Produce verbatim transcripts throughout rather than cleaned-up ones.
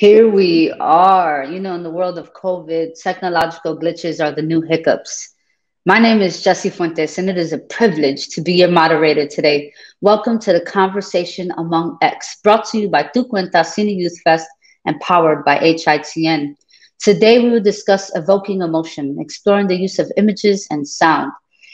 here we are, you know, in the world of COVID, technological glitches are the new hiccups. My name is Jesse Fuentes, and it is a privilege to be your moderator today. Welcome to the Conversation Among X, brought to you by Tu Cuenta, Cine Youth Fest, and powered by H I T N. Today, we will discuss evoking emotion, exploring the use of images and sound.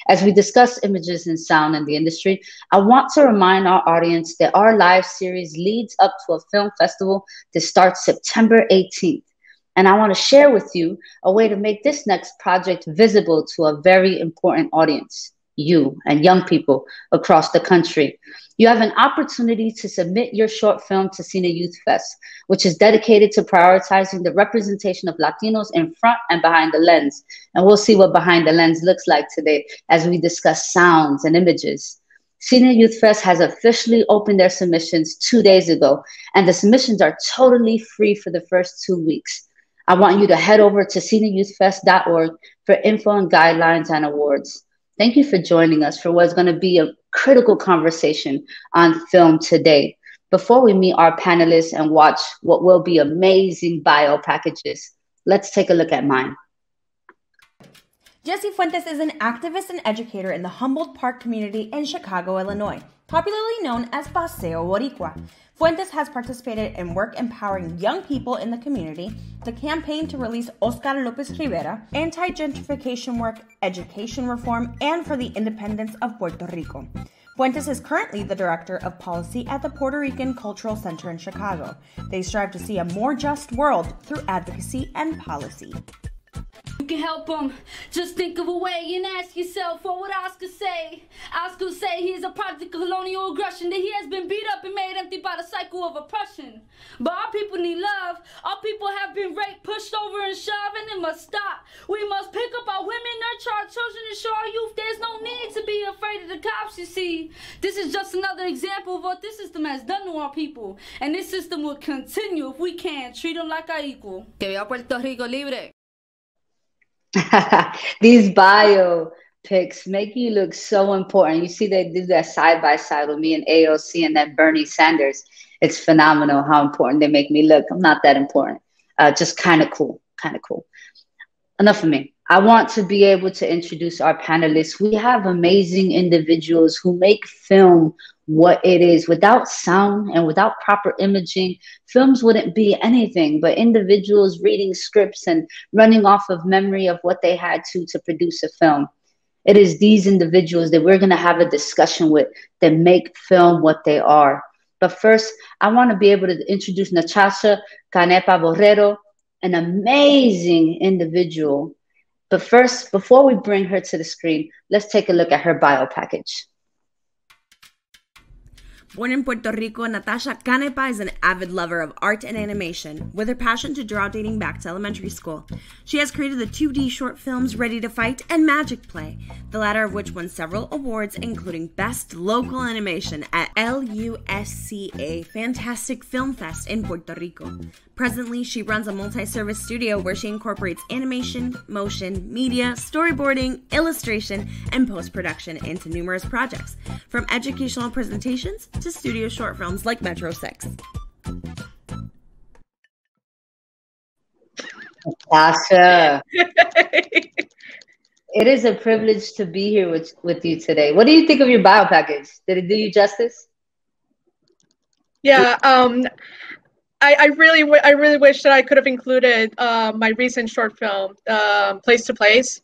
As we discuss images and sound in the industry, I want to remind our audience that our live series leads up to a film festival that starts September eighteenth. And I want to share with you a way to make this next project visible to a very important audience, you and young people across the country. You have an opportunity to submit your short film to Cine Youth Fest, which is dedicated to prioritizing the representation of Latinos in front and behind the lens. And we'll see what behind the lens looks like today as we discuss sounds and images. Cine Youth Fest has officially opened their submissions two days ago, and the submissions are totally free for the first two weeks. I want you to head over to cine youth fest dot org for info and guidelines and awards. Thank you for joining us for what's going to be a critical conversation on film today. Before we meet our panelists and watch what will be amazing bio packages, let's take a look at mine. Jesse Fuentes is an activist and educator in the Humboldt Park community in Chicago, Illinois, popularly known as Paseo Boricua. Fuentes has participated in work empowering young people in the community, the campaign to release Oscar López Rivera, anti-gentrification work, education reform, and for the independence of Puerto Rico. Fuentes is currently the director of policy at the Puerto Rican Cultural Center in Chicago. They strive to see a more just world through advocacy and policy. You can help him. Just think of a way and ask yourself, what would Oscar say? Oscar say he's a product of colonial aggression, that he has been beat up and made empty by the cycle of oppression. But our people need love. Our people have been raped, pushed over, and shoved, and it must stop. We must pick up our women, nurture our children, and show our youth there's no need to be afraid of the cops, you see. This is just another example of what this system has done to our people. And this system will continue if we can treat them like our equal. Que viva Puerto Rico libre. These bio pics make you look so important. You see they do that side by side with me and A O C and then Bernie Sanders. It's phenomenal how important they make me look. I'm not that important. Uh, just kind of cool, kind of cool. Enough of me. I want to be able to introduce our panelists. We have amazing individuals who make film what it is. Without sound and without proper imaging, films wouldn't be anything but individuals reading scripts and running off of memory of what they had to to produce a film. It is these individuals that we're going to have a discussion with that make film what they are. But first, I want to be able to introduce Natasha Cánepa Borrero, an amazing individual. But first, before we bring her to the screen, let's take a look at her bio package. Born in Puerto Rico, Natasha Cánepa is an avid lover of art and animation, with her passion to draw dating back to elementary school. She has created the two D short films Ready to Fight and Magic Play, the latter of which won several awards, including Best Local Animation at LUSCA Fantastic Film Fest in Puerto Rico. Presently, she runs a multi-service studio where she incorporates animation, motion, media, storyboarding, illustration, and post-production into numerous projects, from educational presentations to studio short films like Metro six. Natasha, it is a privilege to be here with, with you today. What do you think of your bio package? Did it do you justice? Yeah, um... I, I really, w I really wish that I could have included uh, my recent short film, uh, Place to Place,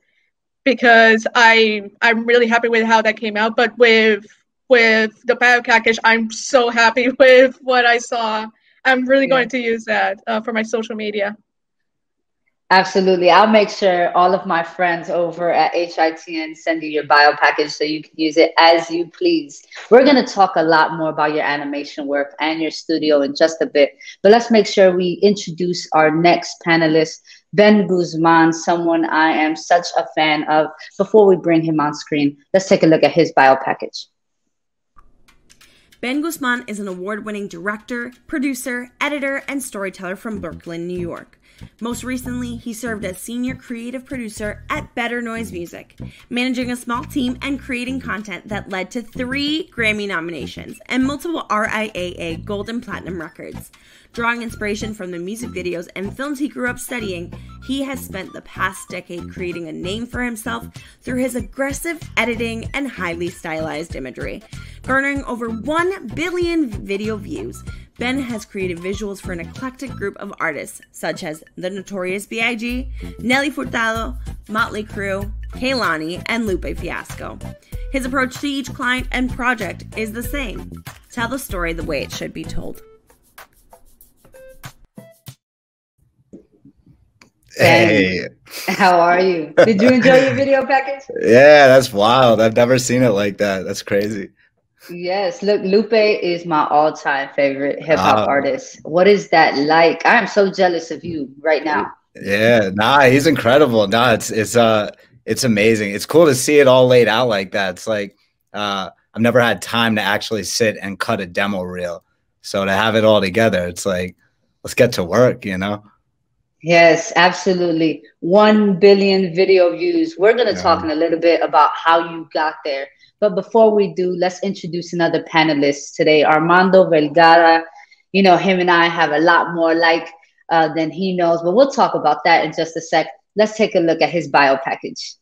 because I, I'm really happy with how that came out. But with, with the bio package, I'm so happy with what I saw. I'm really yeah. going to use that uh, for my social media. Absolutely. I'll make sure all of my friends over at H I T N send you your bio package so you can use it as you please. We're going to talk a lot more about your animation work and your studio in just a bit, but let's make sure we introduce our next panelist, Ben Guzman, someone I am such a fan of. Before we bring him on screen, let's take a look at his bio package. Ben Guzman is an award-winning director, producer, editor, and storyteller from Brooklyn, New York. Most recently, he served as senior creative producer at Better Noise Music, managing a small team and creating content that led to three Grammy nominations and multiple R I double A Gold and Platinum records. Drawing inspiration from the music videos and films he grew up studying, he has spent the past decade creating a name for himself through his aggressive editing and highly stylized imagery. Garnering over one billion video views, Ben has created visuals for an eclectic group of artists, such as The Notorious B I G, Nelly Furtado, Motley Crue, Kehlani, and Lupe Fiasco. His approach to each client and project is the same. Tell the story the way it should be told. Hey. Ben, how are you? Did you enjoy your video package? Yeah, that's wild. I've never seen it like that. That's crazy. Yes, look, Lupe is my all-time favorite hip-hop uh, artist. What is that like? I am so jealous of you right now. Yeah, nah, he's incredible. Nah, it's it's uh it's amazing. It's cool to see it all laid out like that. It's like uh I've never had time to actually sit and cut a demo reel. So to have it all together, it's like, let's get to work, you know? Yes, absolutely. One billion video views. We're gonna yeah. talk in a little bit about how you got there. But before we do, let's introduce another panelist today, Armando Vergara. You know, him and I have a lot more like uh, than he knows, but we'll talk about that in just a sec. Let's take a look at his bio package.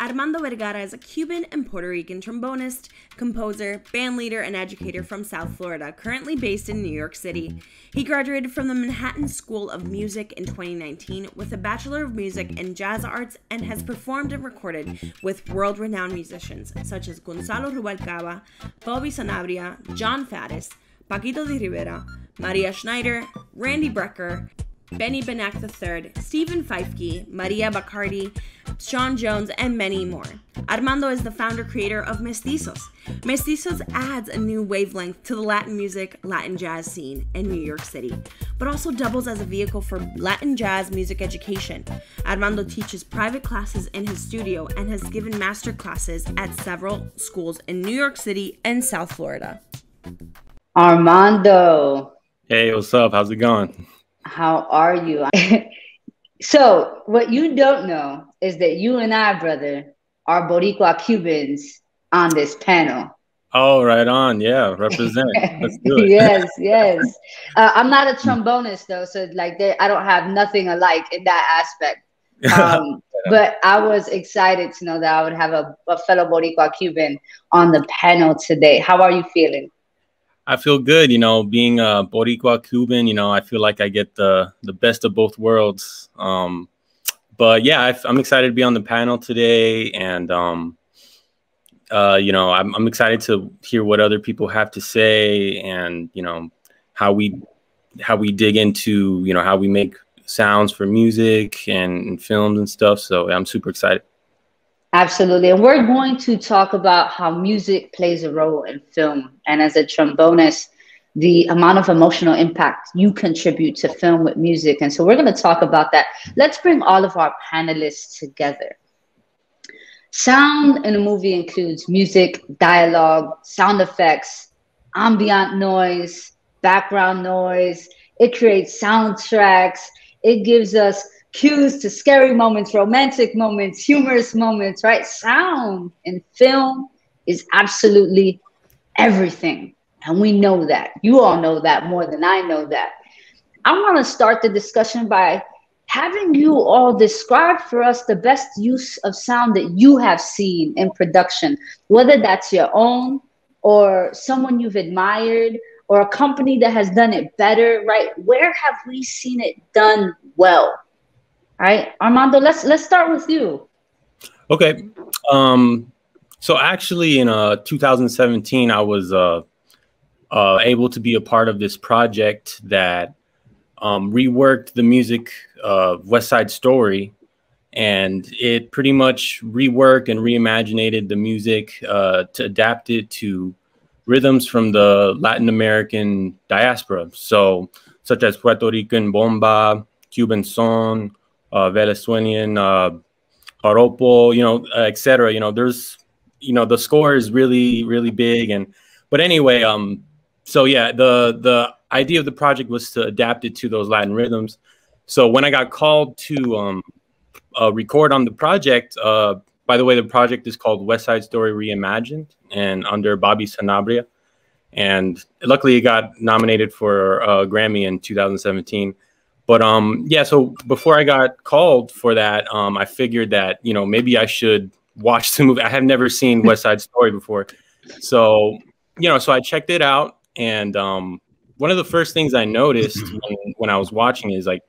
Armando Vergara is a Cuban and Puerto Rican trombonist, composer, band leader, and educator from South Florida, currently based in New York City. He graduated from the Manhattan School of Music in twenty nineteen with a Bachelor of Music in Jazz Arts and has performed and recorded with world-renowned musicians such as Gonzalo Rubalcaba, Bobby Sanabria, John Faddis, Paquito de Rivera, Maria Schneider, Randy Brecker, Benny Benack the third, Stephen Feifke, Maria Bacardi, Sean Jones, and many more. Armando is the founder creator of Mestizos. Mestizos adds a new wavelength to the Latin music, Latin jazz scene in New York City, but also doubles as a vehicle for Latin jazz music education. Armando teaches private classes in his studio and has given master classes at several schools in New York City and South Florida. Armando. Hey, what's up? How's it going? How are you? So what you don't know is that you and I, brother, are Boricua Cubans on this panel. Oh, right on. Yeah. Represent. Let's do it. Yes. Yes. Uh, I'm not a trombonist though. So like they, I don't have nothing alike in that aspect. Um, but I was excited to know that I would have a, a fellow Boricua Cuban on the panel today. How are you feeling? I feel good, you know, being a Boricua Cuban, you know, I feel like I get the, the best of both worlds. Um, but yeah, I, I'm excited to be on the panel today. And, um, uh, you know, I'm, I'm excited to hear what other people have to say and, you know, how we how we dig into, you know, how we make sounds for music and, and films and stuff. So I'm super excited. Absolutely. And we're going to talk about how music plays a role in film. And as a trombonist, the amount of emotional impact you contribute to film with music. And so we're going to talk about that. Let's bring all of our panelists together. Sound in a movie includes music, dialogue, sound effects, ambient noise, background noise. It creates soundtracks. It gives us cues to scary moments, romantic moments, humorous moments, right? Sound in film is absolutely everything. And we know that. You all know that more than I know that. I want to start the discussion by having you all describe for us the best use of sound that you have seen in production, whether that's your own or someone you've admired or a company that has done it better, right? Where have we seen it done well? All right, Armando, let's let's start with you. Okay, um, so actually in uh, two thousand seventeen, I was uh, uh, able to be a part of this project that um, reworked the music of uh, West Side Story, and it pretty much reworked and reimaginated the music uh, to adapt it to rhythms from the Latin American diaspora, so such as Puerto Rican bomba, Cuban son, Uh, Venezuelan, uh, Joropo, you know, et cetera. You know, there's, you know, the score is really, really big. And, but anyway, um, so yeah, the, the idea of the project was to adapt it to those Latin rhythms. So when I got called to um, uh, record on the project, uh, by the way, the project is called West Side Story Reimagined, and under Bobby Sanabria. And luckily, it got nominated for a Grammy in two thousand seventeen. But um, yeah, so before I got called for that, um, I figured that, you know, maybe I should watch the movie. I have never seen West Side Story before. So, you know, so I checked it out. And um, one of the first things I noticed when, when I was watching is, like,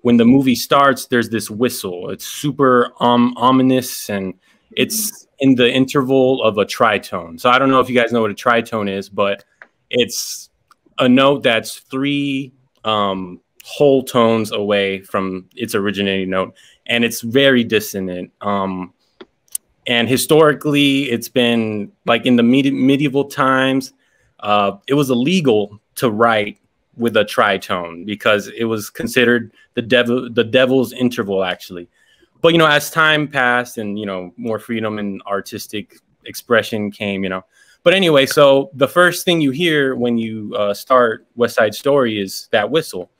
when the movie starts, there's this whistle. It's super um, ominous, and it's in the interval of a tritone. So I don't know if you guys know what a tritone is, but it's a note that's three um, whole tones away from its originating note, and it's very dissonant. Um, and historically, it's been, like, in the med medieval times, uh, it was illegal to write with a tritone because it was considered the devil, the devil's interval, actually. But, you know, as time passed and, you know, more freedom and artistic expression came, you know. But anyway, so the first thing you hear when you uh, start West Side Story is that whistle.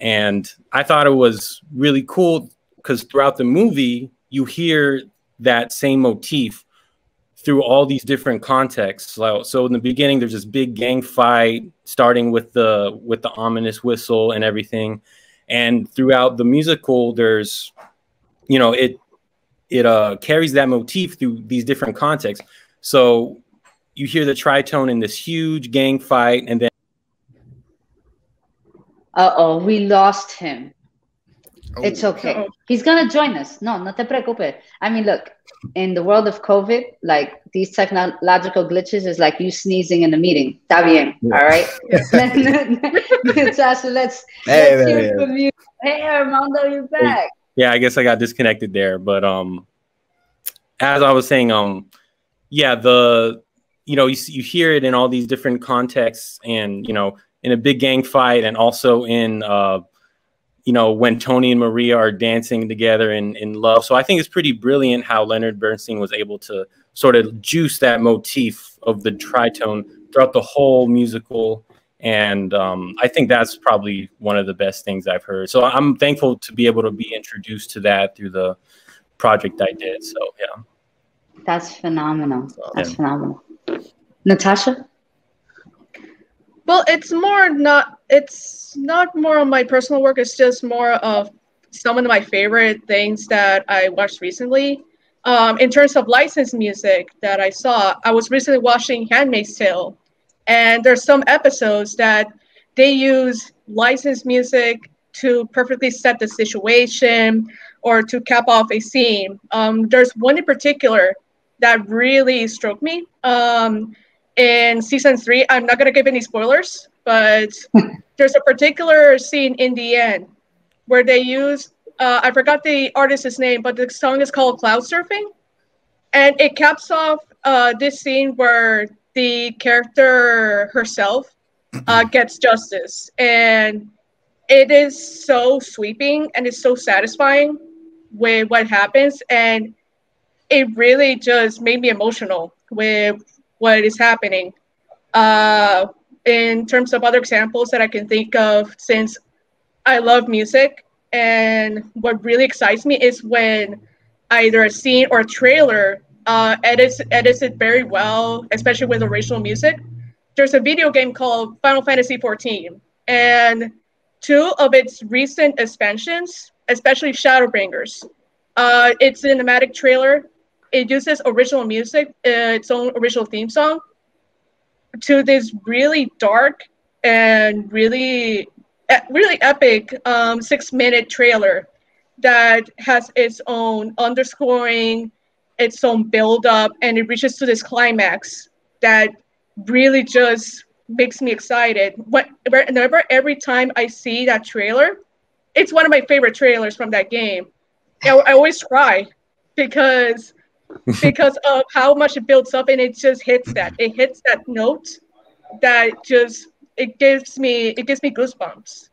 And I thought it was really cool because throughout the movie, you hear that same motif through all these different contexts. So, so in the beginning, there's this big gang fight starting with the with the ominous whistle and everything. And throughout the musical, there's, you know, it it uh, carries that motif through these different contexts. So you hear the tritone in this huge gang fight, and then uh-oh, we lost him. Oh. It's okay. Uh-oh. He's gonna join us. No, no te preocupes. I mean, look, in the world of COVID, like, these technological glitches is like you sneezing in a meeting. Está bien, yeah. All right? Natasha, let's, hey, let's hear from you. Hey, Armando, you're back. Yeah, I guess I got disconnected there. But um, as I was saying, um, yeah, the, you know, you, you hear it in all these different contexts and, you know, in a big gang fight, and also in, uh, you know, when Tony and Maria are dancing together in, in love. So I think it's pretty brilliant how Leonard Bernstein was able to sort of juice that motif of the tritone throughout the whole musical. And um, I think that's probably one of the best things I've heard. So I'm thankful to be able to be introduced to that through the project I did. So, yeah. That's phenomenal. That's yeah. phenomenal. Natasha? Well, it's more not, it's not more of my personal work. It's just more of some of my favorite things that I watched recently. Um, in terms of licensed music that I saw, I was recently watching Handmaid's Tale. And there's some episodes that they use licensed music to perfectly set the situation or to cap off a scene. Um, there's one in particular that really struck me. Um, In season three, I'm not going to give any spoilers, but there's a particular scene in the end where they use, uh, I forgot the artist's name, but the song is called Cloud Surfing. And it caps off uh, this scene where the character herself uh, gets justice. And it is so sweeping and it's so satisfying with what happens. And it really just made me emotional with what is happening. Uh, in terms of other examples that I can think of, since I love music, and what really excites me is when either a scene or a trailer uh, edits, edits it very well, especially with original music. There's a video game called Final Fantasy fourteen, and two of its recent expansions, especially Shadowbringers, uh, its cinematic trailer, it uses original music, uh, its own original theme song, to this really dark and really, really epic um, six-minute trailer that has its own underscoring, its own build-up, and it reaches to this climax that really just makes me excited. Whenever, every time I see that trailer, it's one of my favorite trailers from that game. I, I always cry because... because of how much it builds up, and it just hits that. It hits that note that just, it gives me, it gives me goosebumps.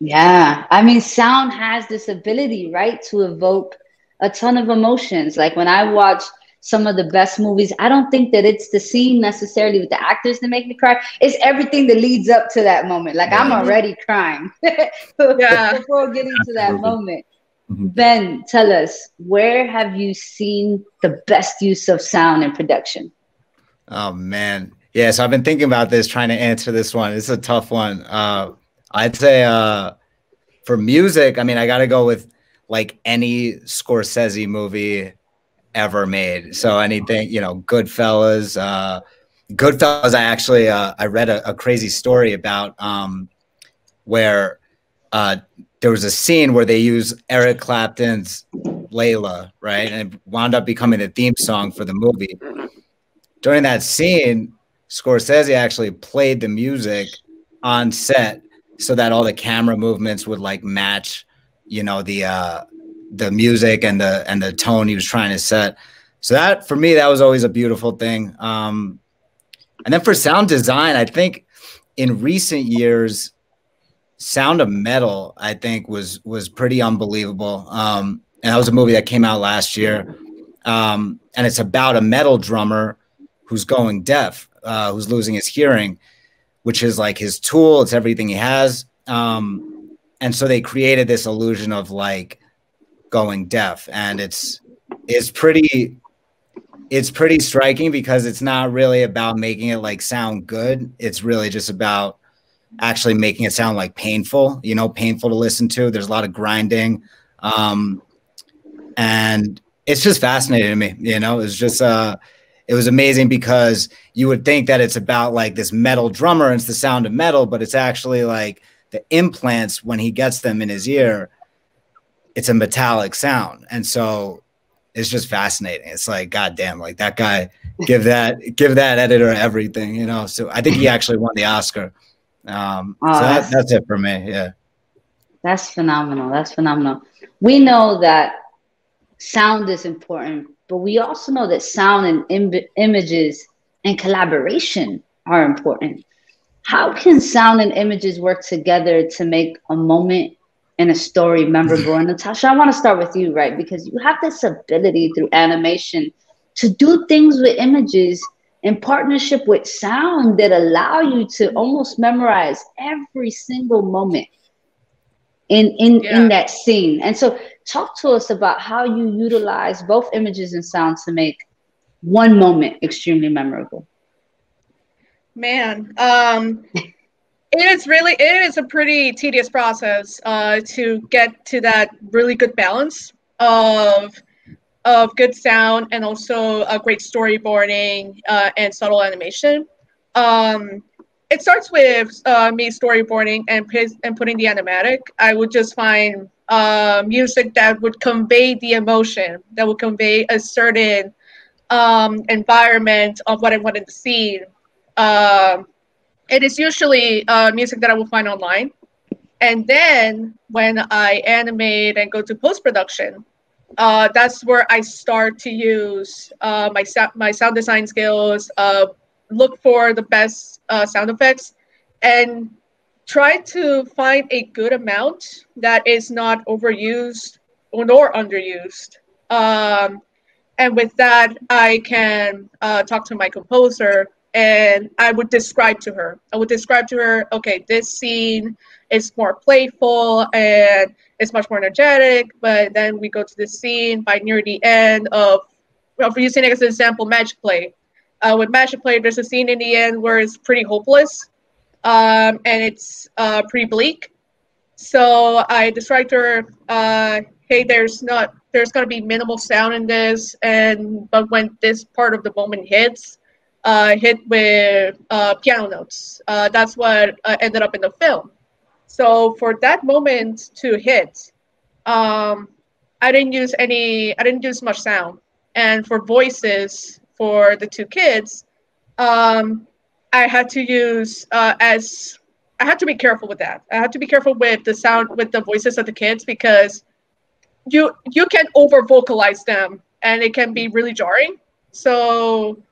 Yeah. I mean, sound has this ability, right, to evoke a ton of emotions. Like when I watch some of the best movies. I don't think that it's the scene necessarily with the actors that make me cry. It's everything that leads up to that moment. Like, yeah. I'm already crying yeah. before getting to that moment. Mm-hmm. Ben, tell us, where have you seen the best use of sound in production? Oh, man. Yeah, so I've been thinking about this, trying to answer this one. It's a tough one. Uh, I'd say uh, for music, I mean, I got to go with like any Scorsese movie ever made. So anything, you know, Goodfellas. Uh, Goodfellas, I actually, uh, I read a, a crazy story about um, where uh, there was a scene where they used Eric Clapton's Layla, right? And it wound up becoming the theme song for the movie. During that scene, Scorsese actually played the music on set so that all the camera movements would like match, you know, the uh, the music and the and the tone he was trying to set. So that for me, that was always a beautiful thing. Um, and then for sound design, I think in recent years, Sound of Metal, I think was was pretty unbelievable. Um, and that was a movie that came out last year, um, and it's about a metal drummer who's going deaf, uh, who's losing his hearing, which is like his tool. It's everything he has. Um, and so they created this illusion of like going deaf, and it's, it's pretty, it's pretty striking because it's not really about making it like sound good. It's really just about actually making it sound like painful, you know, painful to listen to. There's a lot of grinding. Um, and it's just fascinating to me, you know, it's just, uh, it was amazing because you would think that it's about like this metal drummer and it's the sound of metal, but it's actually like the implants when he gets them in his ear, it's a metallic sound. And so it's just fascinating. It's like, goddamn, like that guy, give that, give that editor everything, you know? So I think he actually won the Oscar. Um, oh, so that, that's, that's it for me. Yeah. That's phenomenal. That's phenomenal. We know that sound is important, but we also know that sound and im- images and collaboration are important. How can sound and images work together to make a moment and a story memorable? And Natasha, I want to start with you, right? Because you have this ability through animation to do things with images in partnership with sound that allow you to almost memorize every single moment in, in, yeah. in that scene. And so talk to us about how you utilize both images and sound to make one moment extremely memorable. Man, um, it is really, it is a pretty tedious process uh, to get to that really good balance of, of good sound and also a great storyboarding uh, and subtle animation. Um, it starts with uh, me storyboarding and, and putting the animatic. I would just find Uh, music that would convey the emotion, that would convey a certain um, environment of what I wanted to see. Uh, it is usually uh, music that I will find online. And then when I animate and go to post-production, uh, that's where I start to use uh, my, my sound design skills, uh, look for the best uh, sound effects, and try to find a good amount that is not overused or nor underused. Um, and with that, I can uh, talk to my composer and I would describe to her. I would describe to her, okay, this scene is more playful and it's much more energetic, but then we go to this scene by near the end of, well, for using as an example, Magic Play. Uh, with Magic Play, there's a scene in the end where it's pretty hopeless. Um, and it's uh, pretty bleak. So I described to her, uh, hey, there's not, there's gonna be minimal sound in this, and but when this part of the moment hits, uh, hit with uh, piano notes. Uh, that's what uh, ended up in the film. So for that moment to hit, um, I didn't use any, I didn't use much sound. And for voices for the two kids, um, I had to use uh, as I had to be careful with that. I had to be careful with the sound, with the voices of the kids, because you you can over vocalize them and it can be really jarring. So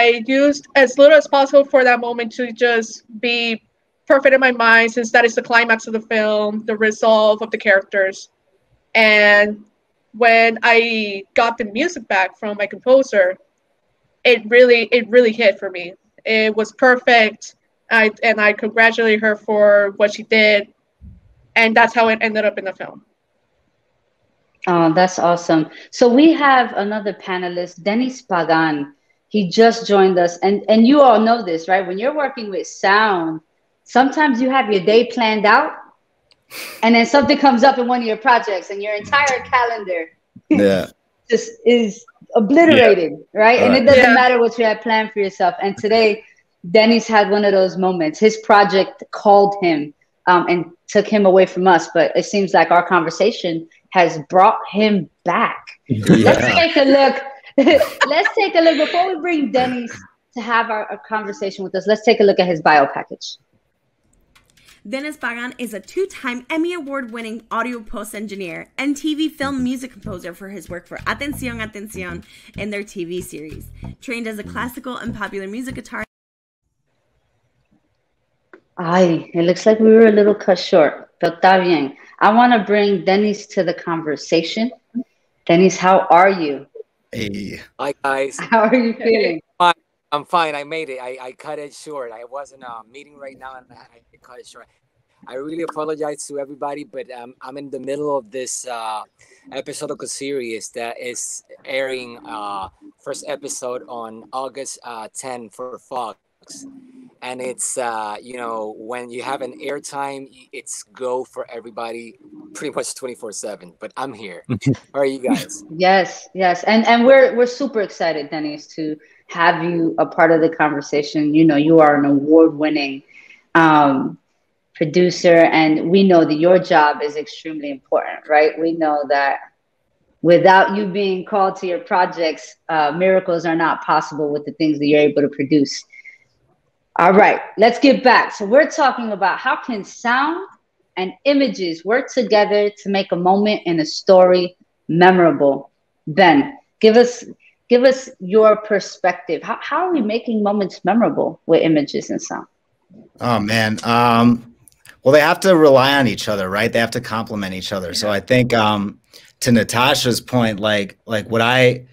I used as little as possible for that moment to just be perfect in my mind, since that is the climax of the film, the resolve of the characters. And when I got the music back from my composer, it really it really hit for me. It was perfect. I and I congratulate her for what she did, and that's how it ended up in the film. Oh, that's awesome. So we have another panelist, Denes Pagán. He just joined us, and and you all know this, right? When you're working with sound, sometimes you have your day planned out, and then something comes up in one of your projects, and your entire calendar yeah. just is obliterated, yeah. right? All and right. it doesn't yeah. matter what you had planned for yourself. And today, Denes had one of those moments. His project called him um, and took him away from us, but it seems like our conversation has brought him back. Yeah. Let's take a look. Let's take a look. Before we bring Denes to have our, our conversation with us, let's take a look at his bio package. Denes Pagán is a two-time Emmy Award-winning audio post-engineer and T V film music composer for his work for Atención Atención and their T V series. Trained as a classical and popular music guitarist. Ay, it looks like we were a little cut short, pero está bien. I want to bring Denes to the conversation. Denes, how are you? Hey. Hi, guys. How are you feeling? Hi. I'm fine. I made it. I, I cut it short. I was in a meeting right now and I cut it short. I really apologize to everybody, but um, I'm in the middle of this uh, episodical series that is airing uh, first episode on August uh, tenth for Fox. And it's, uh, you know, when you have an airtime, it's go for everybody pretty much twenty-four seven, but I'm here. How are you guys? Yes, yes. And, and we're, we're super excited, Denes, to have you a part of the conversation. You know, you are an award-winning um, producer, and we know that your job is extremely important, right? We know that without you being called to your projects, uh, miracles are not possible with the things that you're able to produce. All right, let's get back. So we're talking about how can sound and images work together to make a moment in a story memorable. Ben, give us... Give us your perspective. How, how are we making moments memorable with images and sound? Oh, man. Um, well, they have to rely on each other, right? They have to complement each other. So I think um, to Natasha's point, like, like what I,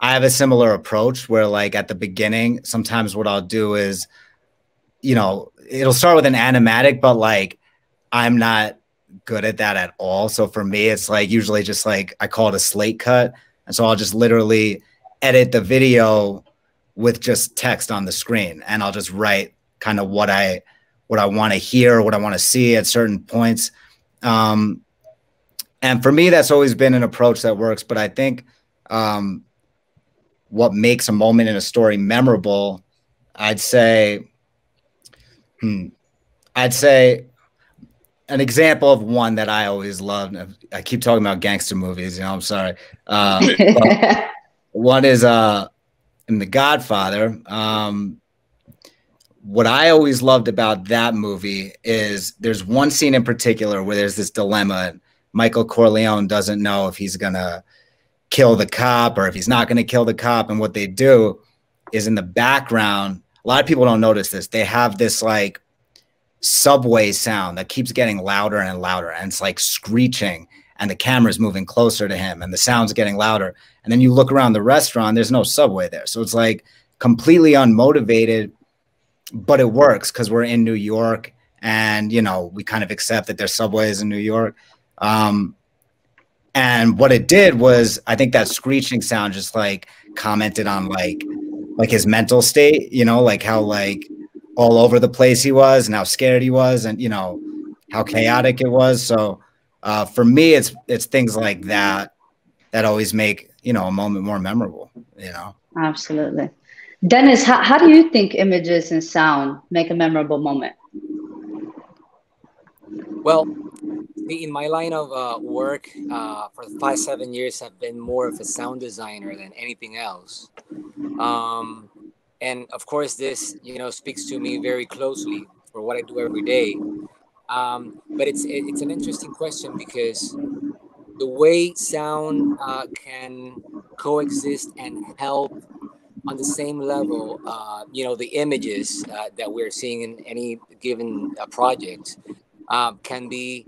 I have a similar approach where like at the beginning, sometimes what I'll do is, you know, it'll start with an animatic, but like, I'm not good at that at all. So for me, it's like usually just like, I call it a slate cut. And so I'll just literally edit the video with just text on the screen, and I'll just write kind of what I, what I want to hear, what I want to see at certain points. Um, and for me, that's always been an approach that works, but I think um, what makes a moment in a story memorable, I'd say, hmm, I'd say an example of one that I always loved. I keep talking about gangster movies, you know, I'm sorry. Uh, but, One is uh, in The Godfather. Um, what I always loved about that movie is there's one scene in particular where there's this dilemma. Michael Corleone doesn't know if he's going to kill the cop or if he's not going to kill the cop. And what they do is in the background, a lot of people don't notice this. They have this like subway sound that keeps getting louder and louder. And it's like screeching. And the camera's moving closer to him and the sound's getting louder. And then you look around the restaurant, there's no subway there. So it's like completely unmotivated, but it works because we're in New York and, you know, we kind of accept that there's subways in New York. Um, and what it did was, I think that screeching sound just like commented on like, like his mental state, you know, like how like all over the place he was and how scared he was and, you know, how chaotic it was. So Uh, for me, it's it's things like that that always make, you know, a moment more memorable, you know? Absolutely. Denes, how, how do you think images and sound make a memorable moment? Well, in my line of uh, work uh, for the five, seven years, I've been more of a sound designer than anything else. Um, and of course, this, you know, speaks to me very closely for what I do every day. Um, but it's it's an interesting question because the way sound uh, can coexist and help on the same level, uh, you know, the images uh, that we're seeing in any given uh, project uh, can be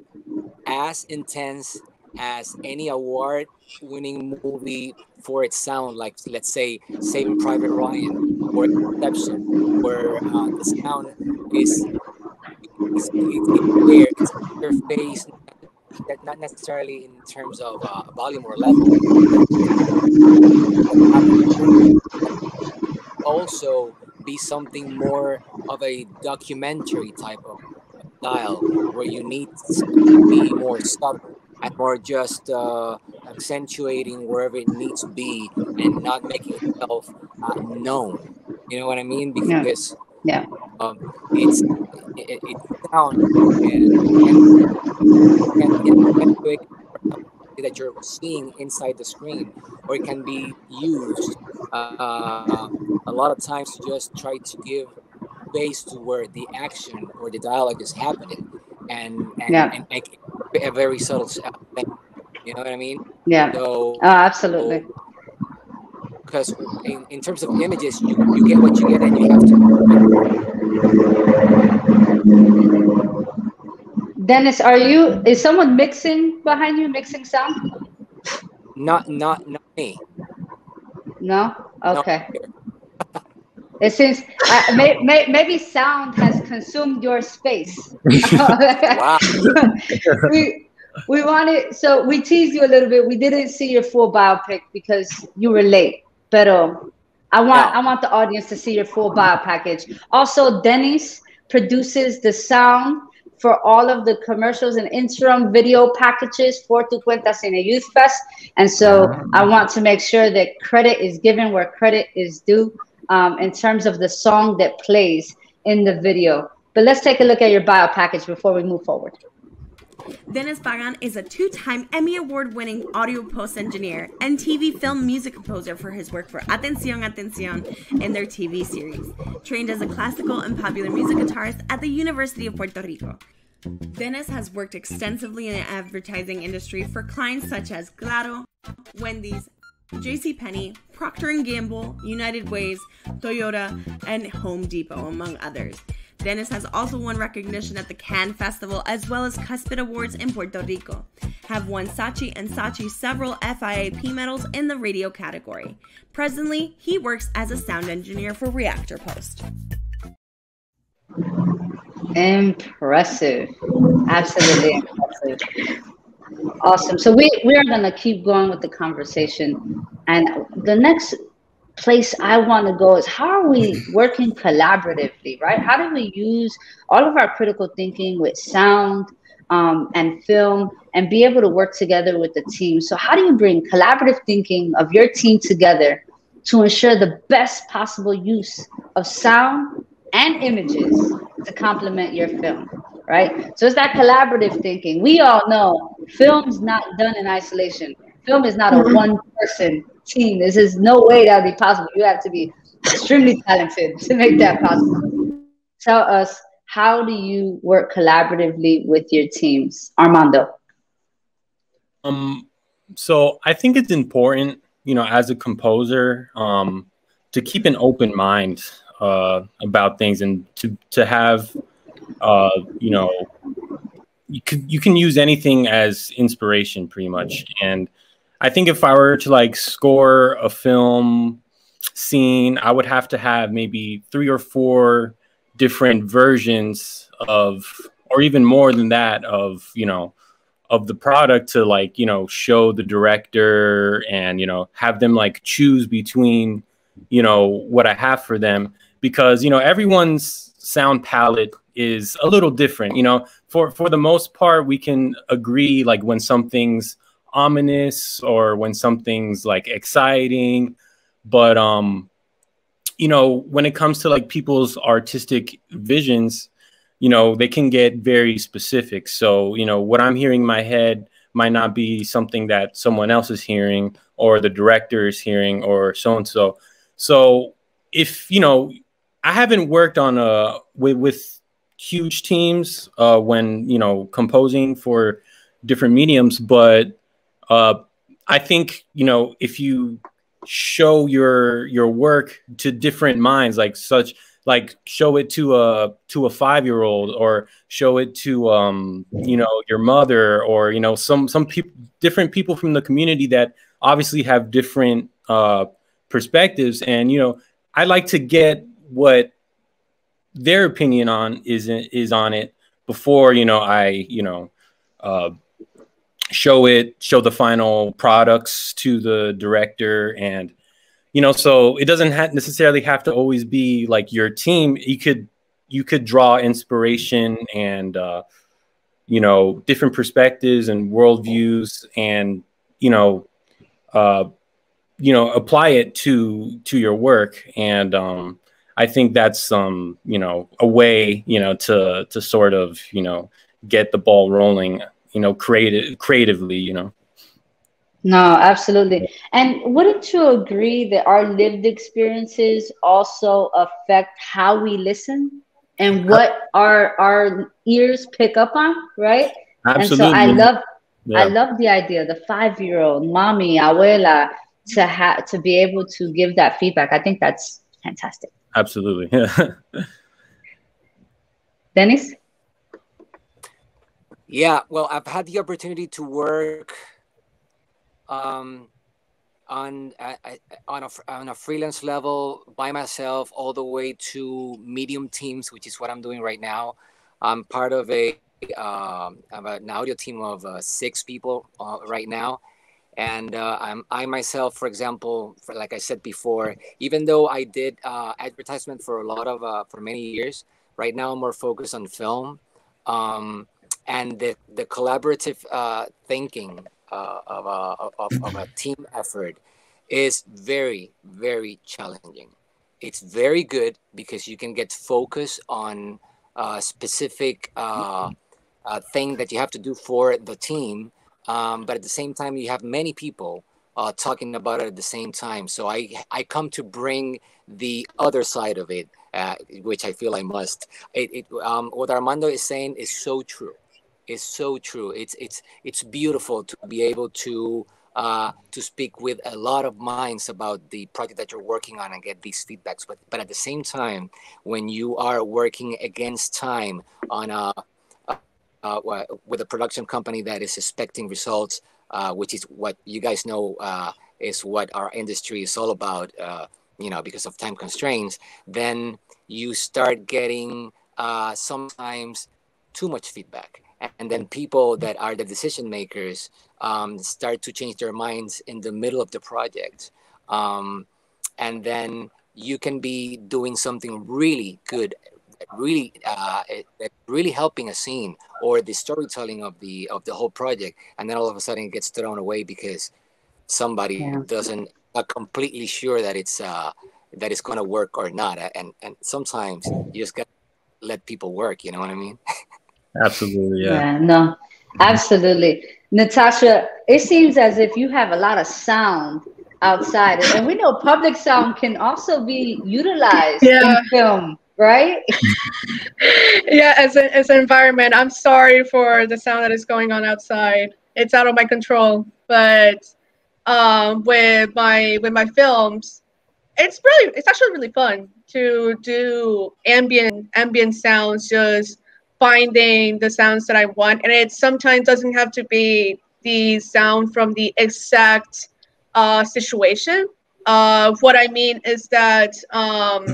as intense as any award-winning movie for its sound, like, let's say, Saving Private Ryan or Inception, where uh, the sound is, is, is, is it's clear, it's face, not necessarily in terms of uh, volume or level. Also be something more of a documentary type of style, where you need to be more subtle and more just uh, accentuating wherever it needs to be and not making itself uh, known. You know what I mean? Because yeah, yeah. Um, it's it, it's sound and, and, and, and that you're seeing inside the screen, or it can be used uh, a lot of times to just try to give base to where the action or the dialogue is happening, and and, yeah. and make a very subtle thing. You know what I mean? Yeah. So, oh, absolutely. Because so, in, in terms of images, you, you get what you get, and you have to. Denes, are you? Is someone mixing behind you? Mixing sound? Not, not, not me. No. Okay. No. It seems uh, may, may, maybe sound has consumed your space. Wow. we we wanted so we teased you a little bit. We didn't see your full biopic because you were late. But I want yeah. I want the audience to see your full bio package. Also, Denes produces the sound for all of the commercials and interim video packages for Tu Cuenta Cine Youth Fest. And so I want to make sure that credit is given where credit is due um, in terms of the song that plays in the video. But let's take a look at your bio package before we move forward. Denes Pagán is a two-time Emmy Award-winning audio post engineer and T V film music composer for his work for Atención Atención and their T V series, trained as a classical and popular music guitarist at the University of Puerto Rico. Denes has worked extensively in the advertising industry for clients such as Claro, Wendy's, JCPenney, Procter and Gamble, United Ways, Toyota, and Home Depot, among others. Denes has also won recognition at the Cannes Festival as well as Cúspide Awards in Puerto Rico, have won Saatchi and Saatchi several F I A P medals in the radio category. Presently, he works as a sound engineer for Reactor Post. Impressive. Absolutely impressive. Awesome. So we, we are going to keep going with the conversation. And the next place I want to go is, how are we working collaboratively, right? How do we use all of our critical thinking with sound um, and film and be able to work together with the team? So how do you bring collaborative thinking of your team together to ensure the best possible use of sound and images to complement your film, right? So it's that collaborative thinking. We all know film's not done in isolation. Film is not a one-person team. This is no way that would be possible. You have to be extremely talented to make that possible. Tell us, how do you work collaboratively with your teams? Armando. Um, so I think it's important, you know, as a composer, um, to keep an open mind uh, about things, and to, to have, uh, you know, you can, you can use anything as inspiration pretty much. And I think if I were to like score a film scene, I would have to have maybe three or four different versions of, or even more than that, of, you know, of the product to like, you know, show the director and, you know, have them like choose between, you know, what I have for them, because, you know, everyone's sound palette is a little different. You know, for, for the most part, we can agree like when something's ominous or when something's like exciting, but um you know, when it comes to like people's artistic visions, you know, they can get very specific. So, you know, what I'm hearing in my head might not be something that someone else is hearing or the director is hearing or so and so. So if, you know, I haven't worked on a with, with huge teams uh when, you know, composing for different mediums, but Uh, I think, you know, if you show your your work to different minds, like such like show it to a to a five-year-old, or show it to um you know, your mother, or you know, some some people, different people from the community that obviously have different uh perspectives. And you know, I like to get what their opinion on is is on it before, you know, I you know uh show it show the final products to the director. And you know, so it doesn't ha necessarily have to always be like your team. You could you could draw inspiration and uh, you know, different perspectives and worldviews, and you know, uh, you know, apply it to to your work. And um, I think that's um, you know, a way, you know, to to sort of, you know, get the ball rolling, you know, creative creatively, you know. No, absolutely. And wouldn't you agree that our lived experiences also affect how we listen and what our our ears pick up on, right? Absolutely. And so I love, yeah. I love the idea, the five-year-old, mommy, abuela, to have to be able to give that feedback. I think that's fantastic. Absolutely. Yeah. Denes? Yeah, well, I've had the opportunity to work um on uh, on, a, on a freelance level by myself, all the way to medium teams, which is what I'm doing right now. I'm part of a um of an audio team of uh, six people uh, right now, and uh, I'm I myself, for example, for, like I said before, even though I did uh, advertisement for a lot of uh, for many years, right now I'm more focused on film, um, and the the collaborative uh, thinking. Uh, of, a, of, of a team effort is very, very challenging. It's very good because you can get focused on a specific uh, uh, thing that you have to do for the team. Um, but at the same time, you have many people uh, talking about it at the same time. So I, I come to bring the other side of it, uh, which I feel I must. It, it, um, what Armando is saying is so true. Is so true. It's it's it's beautiful to be able to uh, to speak with a lot of minds about the project that you're working on and get these feedbacks. But but at the same time, when you are working against time on a uh, uh, with a production company that is expecting results, uh, which is what you guys know uh, is what our industry is all about, uh, you know, because of time constraints, then you start getting uh, sometimes too much feedback. And then people that are the decision makers um, start to change their minds in the middle of the project. Um, and then you can be doing something really good, really, uh, really helping a scene or the storytelling of the of the whole project. And then all of a sudden it gets thrown away because somebody yeah. doesn't are completely sure that it's uh, that it's going to work or not. And and sometimes you just got to let people work. You know what I mean? Absolutely, yeah. yeah. No, absolutely. Natasha, it seems as if you have a lot of sound outside. And we know public sound can also be utilized yeah. in film, right? yeah, as, a, as an environment. I'm sorry for the sound that is going on outside. It's out of my control. But um, with my with my films, it's really, it's actually really fun to do ambient ambient sounds, just finding the sounds that I want. And it sometimes doesn't have to be the sound from the exact uh, situation. Uh, what I mean is that, um,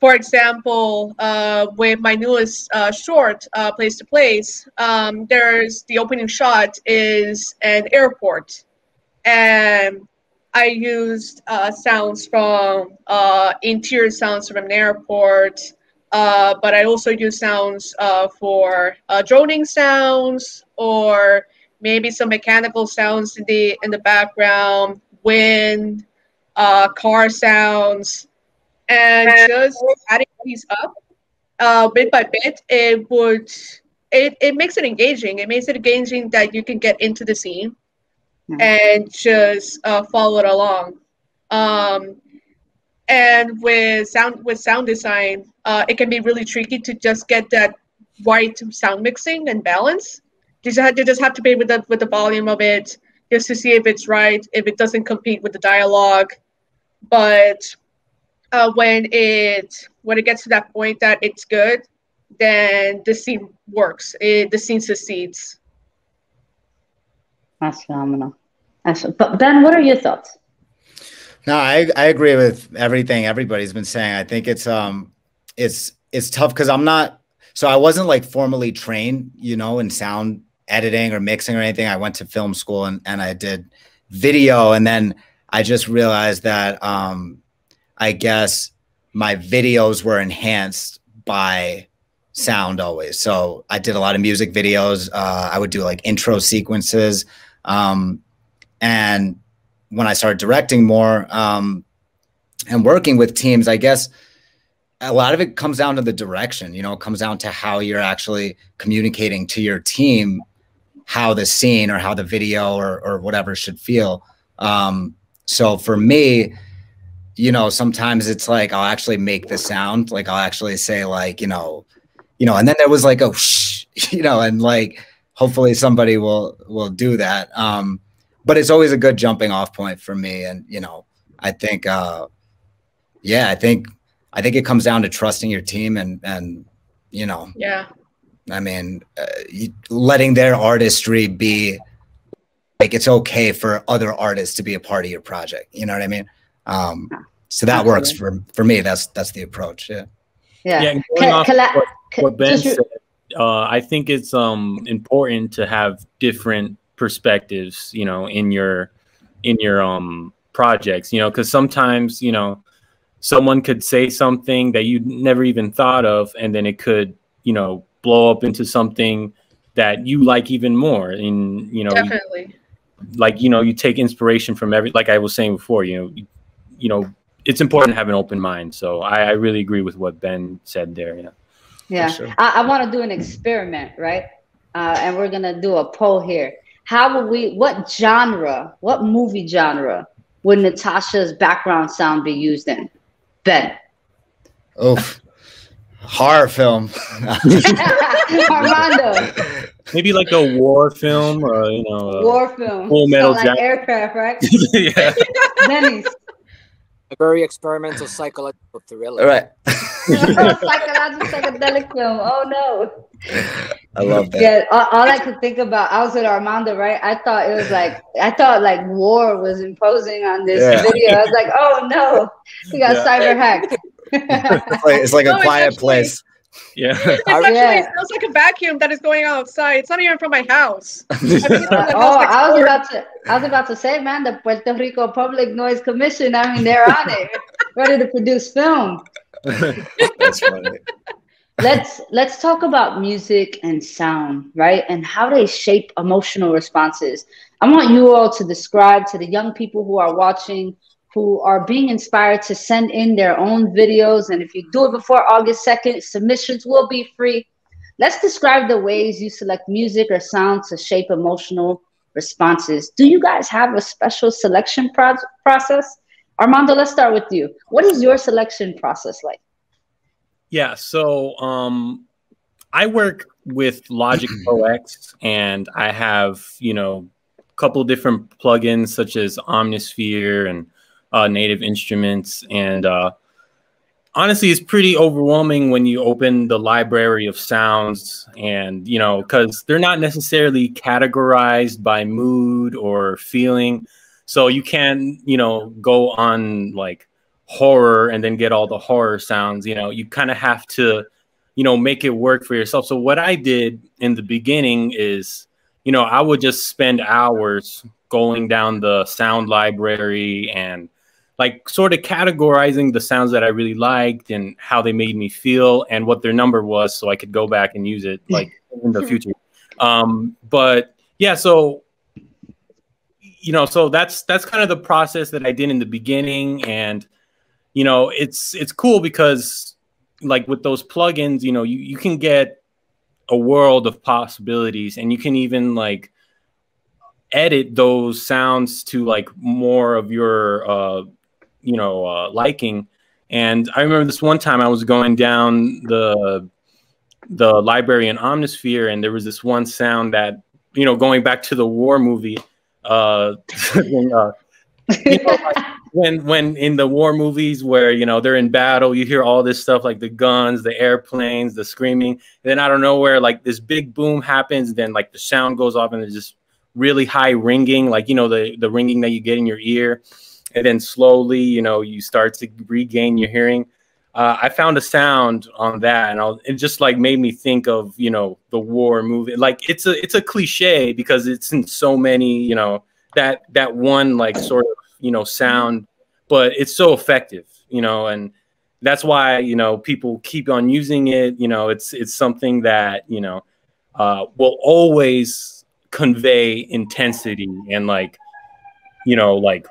for example, uh, with my newest uh, short, uh, Place to Place, um, there's the opening shot is an airport. And I used uh, sounds from, uh, interior sounds from an airport, Uh, but I also use sounds uh, for uh, droning sounds, or maybe some mechanical sounds in the in the background, wind, uh, car sounds, and just adding these up uh, bit by bit. It would it it makes it engaging. It makes it engaging that you can get into the scene mm-hmm. and just uh, follow it along. Um, And with sound with sound design, uh, it can be really tricky to just get that right sound mixing and balance. You just have to, just have to play with the with the volume of it, just to see if it's right, if it doesn't compete with the dialogue. But uh, when it when it gets to that point that it's good, then the scene works. It, the scene succeeds. That's phenomenal. Excellent. But Ben, what are your thoughts? No, I, I agree with everything everybody's been saying. I think it's um it's it's tough because I'm not so I wasn't like formally trained, you know, in sound editing or mixing or anything. I went to film school and, and I did video, and then I just realized that um I guess my videos were enhanced by sound always. So I did a lot of music videos. Uh, I would do like intro sequences. Um, and when I started directing more um, and working with teams, I guess a lot of it comes down to the direction, you know, it comes down to how you're actually communicating to your team, how the scene or how the video or, or whatever should feel. Um, so for me, you know, sometimes it's like, I'll actually make the sound. Like I'll actually say like, you know, you know, and then there was like a whoosh, you know, and like, hopefully somebody will, will do that. Um, but it's always a good jumping off point for me. And, you know, I think, uh, yeah, I think, I think it comes down to trusting your team and, and, you know, yeah, I mean, uh, you, letting their artistry be like, it's okay for other artists to be a part of your project. You know what I mean? Um, so that Absolutely. works for, for me. That's, that's the approach. Yeah. Yeah. yeah and going off what, what Ben said, uh, I think it's, um, important to have different perspectives, you know, in your, in your, um, projects, you know, cause sometimes, you know, someone could say something that you never even thought of, and then it could, you know, blow up into something that you like even more. And, you know, Definitely. You, like, you know, you take inspiration from every, like I was saying before, you know, you, you know, it's important to have an open mind. So I, I really agree with what Ben said there. Yeah. Yeah. Sure. I, I want to do an experiment, right? Uh, and we're going to do a poll here. How would we, what genre, what movie genre would Natasha's background sound be used in? Ben. Oof. Horror film. Armando. Maybe like a war film or, you know. War film. Full Metal Jacket. Like aircraft, right? Yeah. Benny's. A very experimental psychological thriller. All right. Psychological psychedelic film. Oh no! I love that. Yeah, all, all I could think about. I was with Armando, right? I thought it was like I thought like war was imposing on this yeah. video. I was like, oh no, we got yeah. cyber hacked. It's like, it's like no, a quiet actually, place. Yeah. It's actually yeah. it smells like a vacuum that is going outside. It's not even from my house. I mean, uh, like oh, I was about to I was about to say, man, the Puerto Rico Public Noise Commission, I mean, they're on it, ready to produce film. That's funny. Let's let's talk about music and sound, right? And how they shape emotional responses. I want you all to describe to the young people who are watching, who are being inspired to send in their own videos. And if you do it before August second, submissions will be free. Let's describe the ways you select music or sound to shape emotional responses. Do you guys have a special selection pro process? Armando, let's start with you. What is your selection process like? Yeah, so um, I work with Logic Pro X, and I have, you know, a couple different plugins such as Omnisphere and Uh, Native Instruments, and uh, honestly, it's pretty overwhelming when you open the library of sounds, and you know, because they're not necessarily categorized by mood or feeling, so you can, you know, go on like horror and then get all the horror sounds. You know, you kind of have to, you know, make it work for yourself. So what I did in the beginning is, you know, I would just spend hours going down the sound library and like sort of categorizing the sounds that I really liked and how they made me feel and what their number was, so I could go back and use it like in the future. Um, but yeah, so, you know, so that's, that's kind of the process that I did in the beginning. And, you know, it's, it's cool because like with those plugins, you know, you, you can get a world of possibilities, and you can even like edit those sounds to like more of your, uh, you know, uh, liking. And I remember this one time I was going down the the library in Omnisphere, and there was this one sound that, you know, going back to the war movie, uh, and, uh, you know, like, when when in the war movies where, you know, they're in battle, you hear all this stuff like the guns, the airplanes, the screaming. And then out of nowhere, like this big boom happens. Then like the sound goes off and it's just really high ringing, like, you know, the, the ringing that you get in your ear. And then slowly, you know, you start to regain your hearing. Uh, I found a sound on that, and I'll, it just like made me think of, you know, the war movie. Like it's a it's a cliche because it's in so many, you know, that that one like sort of, you know, sound, but it's so effective, you know, and that's why, you know, people keep on using it. You know, it's it's something that, you know, uh, will always convey intensity and like, you know, like,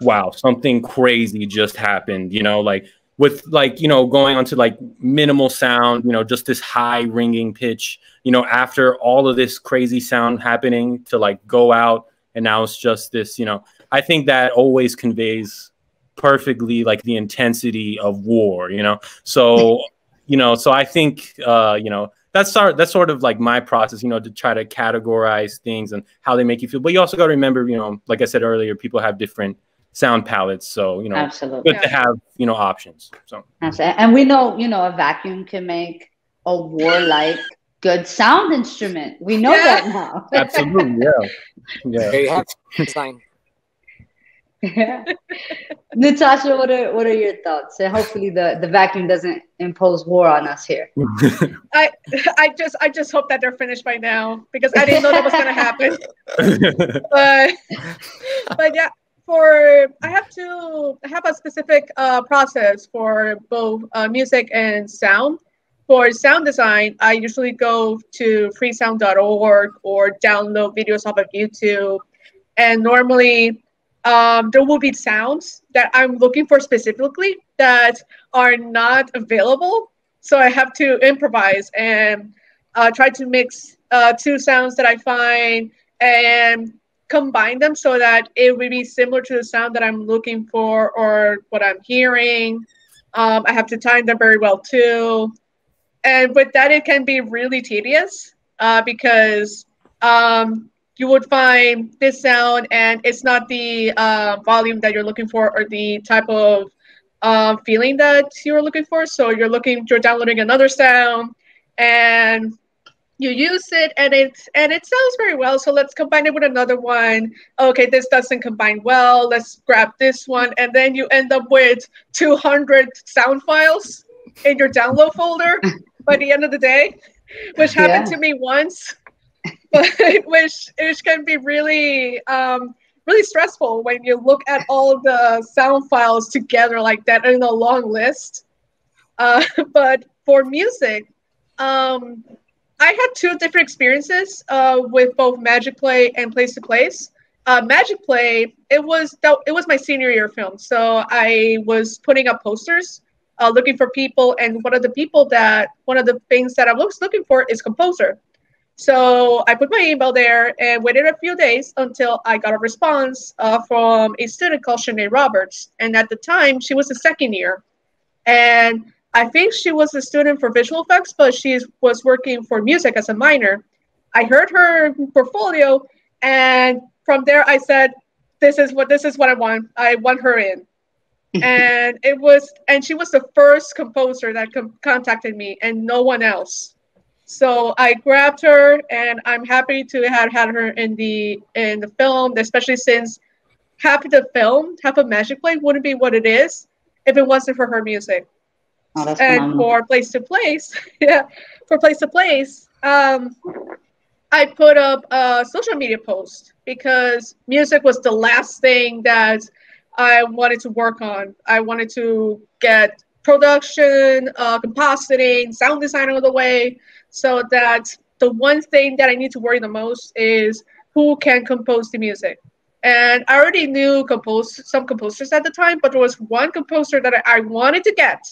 wow, something crazy just happened, you know, like. With like, you know, going on to like minimal sound, you know, just this high ringing pitch, you know, after all of this crazy sound happening to like go out and now it's just this, you know, I think that always conveys perfectly like the intensity of war, you know? So, you know, so I think, uh, you know, that's, our, that's sort of like my process, you know, to try to categorize things and how they make you feel. But you also got to remember, you know, like I said earlier, people have different sound palettes, so you know, absolutely good to have, you know, options. So absolutely. And we know, you know, a vacuum can make a war-like good sound instrument. We know yeah. that now. Absolutely, yeah, yeah. Design. Yeah. Natasha, what are what are your thoughts? And hopefully, the the vacuum doesn't impose war on us here. I I just I just hope that they're finished by now because I didn't know that was going to happen. but but yeah. For I have to have a specific uh, process for both uh, music and sound. For sound design, I usually go to freesound dot org or download videos off of YouTube. And normally um, there will be sounds that I'm looking for specifically that are not available. So I have to improvise and uh, try to mix uh, two sounds that I find and combine them so that it would be similar to the sound that I'm looking for or what I'm hearing. Um, I have to time them very well too. And with that, it can be really tedious uh, because um, you would find this sound and it's not the uh, volume that you're looking for or the type of uh, feeling that you're looking for. So you're looking, you're downloading another sound and you use it and it's and it sounds very well. So let's combine it with another one. Okay, this doesn't combine well. Let's grab this one, and then you end up with two hundred sound files in your download folder by the end of the day, which happened yeah. to me once, but which which can be really um, really stressful when you look at all of the sound files together like that in a long list. Uh, but for music. Um, I had two different experiences uh, with both Magic Play and Place to Place. Uh, Magic Play, it was it was my senior year film, so I was putting up posters, uh, looking for people, and one of the people that one of the things that I was looking for is composer. So I put my email there and waited a few days until I got a response uh, from a student called Shanae Roberts, and at the time she was a second year, and I think she was a student for visual effects, but she was working for music as a minor. I heard her portfolio, and from there I said, "This is what this is what I want. I want her in." And it was, and she was the first composer that com contacted me, and no one else. So I grabbed her, and I'm happy to have had her in the in the film, especially since half of the film, half of Magic Play, wouldn't be what it is if it wasn't for her music. Oh, that's phenomenal. And for Place to Place, yeah, for Place to Place, um, I put up a social media post because music was the last thing that I wanted to work on. I wanted to get production, uh, compositing, sound design out of the way, so that the one thing that I need to worry the most is who can compose the music. And I already knew compose some composers at the time, but there was one composer that I, I wanted to get.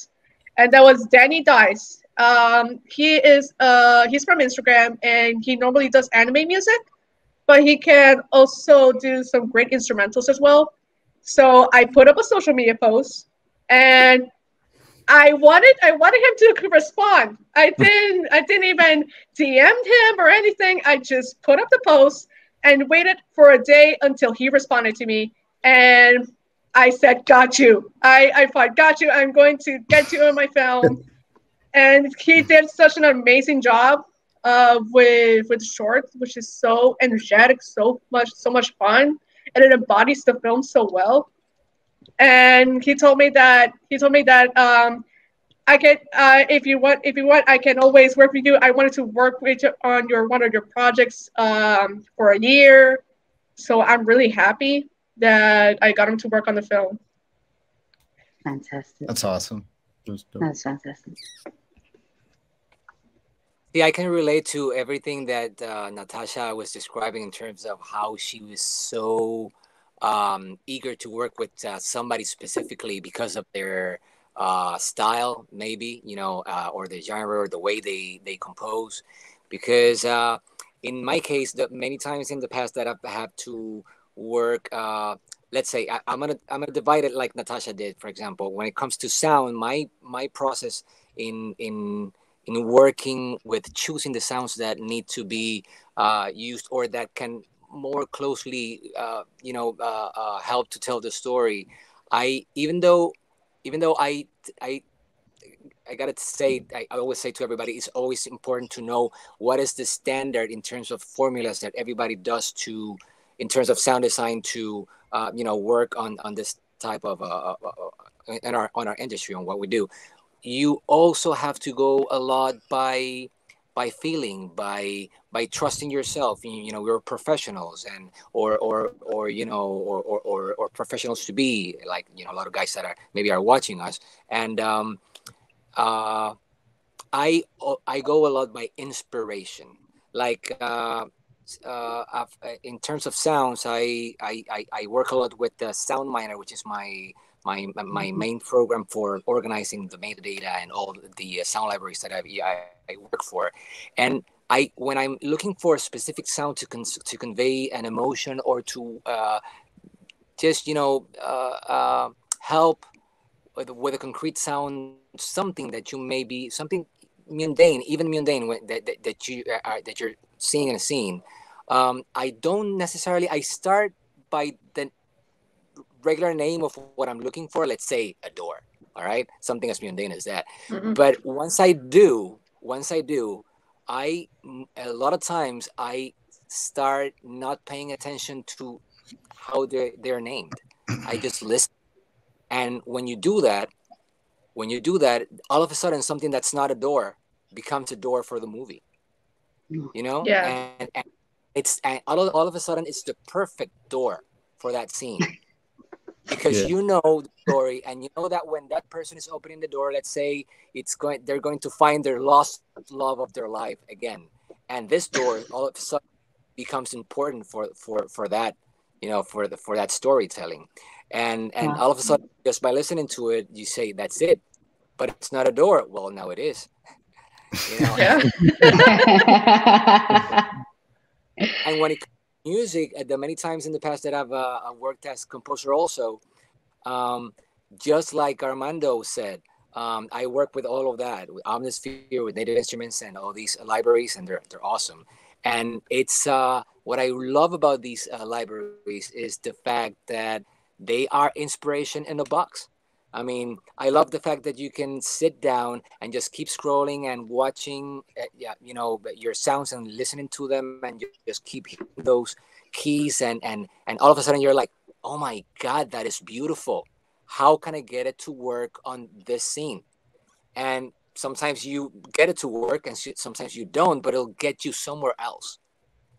And that was Danny Dice. Um, he is uh, he's from Instagram, and he normally does anime music, but he can also do some great instrumentals as well. So I put up a social media post, and I wanted I wanted him to respond. I didn't I didn't even D M'd him or anything. I just put up the post and waited for a day until he responded to me, and I said, got you. I, I thought, got you. I'm going to get you in my film. And he did such an amazing job uh, with with shorts, which is so energetic, so much, so much fun, and it embodies the film so well. And he told me that he told me that um, I can, uh, if you want, if you want, I can always work with you. I wanted to work with you on your one of your projects um, for a year, so I'm really happy that I got him to work on the film. Fantastic. That's awesome. That's fantastic. Yeah, I can relate to everything that uh, Natasha was describing in terms of how she was so um, eager to work with uh, somebody specifically because of their uh, style, maybe, you know, uh, or the genre, or the way they, they compose. Because uh, in my case, the, many times in the past that I've had to work, uh, let's say, I, I'm gonna I'm gonna divide it like Natasha did, for example. When it comes to sound, my my process in in in working with choosing the sounds that need to be uh, used, or that can more closely, uh, you know, uh, uh, help to tell the story. I even though, even though I, I, I gotta say, I, I always say to everybody, it's always important to know what is the standard in terms of formulas that everybody does to, in terms of sound design, to, uh, you know, work on, on this type of, uh, uh, in our, on our industry, on what we do. You also have to go a lot by by feeling, by by trusting yourself. You, you know, we're professionals, and or or or you know, or, or or or professionals to be, like, you know, a lot of guys that are maybe are watching us. And um, uh, I I go a lot by inspiration, like uh, uh, I've, in terms of sounds, I I I work a lot with the Sound Miner, which is my My, my main program for organizing the metadata and all the sound libraries that I, I, I work for. And I, when I'm looking for a specific sound to, con to convey an emotion, or to uh, just, you know, uh, uh, help with, with a concrete sound, something that you may be, something mundane, even mundane when, that, that, that, you are, that you're seeing in a scene. Um, I don't necessarily, I start by the regular name of what I'm looking for, let's say a door, all right? Something as mundane as that. Mm-hmm. But once I do, once I do, I, a lot of times I start not paying attention to how they're, they're named. I just listen. And when you do that, when you do that, all of a sudden something that's not a door becomes a door for the movie, you know? Yeah. And, and it's, and all, all of a sudden it's the perfect door for that scene. Because yeah. you know the story, and you know that when that person is opening the door, let's say it's going, they're going to find their lost love of their life again, and this door all of a sudden becomes important for for for that, you know, for the for that storytelling, and and wow. all of a sudden just by listening to it, you say that's it, but it's not a door. Well, now it is. You know? Yeah. And when it music, the many times in the past that I've uh, worked as composer also, um, just like Armando said, um, I work with all of that, with Omnisphere, with Native Instruments, and all these libraries, and they're, they're awesome. And it's uh, what I love about these uh, libraries is the fact that they are inspiration in a box. I mean, I love the fact that you can sit down and just keep scrolling and watching, uh, you know, your sounds and listening to them, and you just keep hitting those keys, and, and, and all of a sudden you're like, oh my God, that is beautiful. How can I get it to work on this scene? And sometimes you get it to work and sometimes you don't, but it'll get you somewhere else.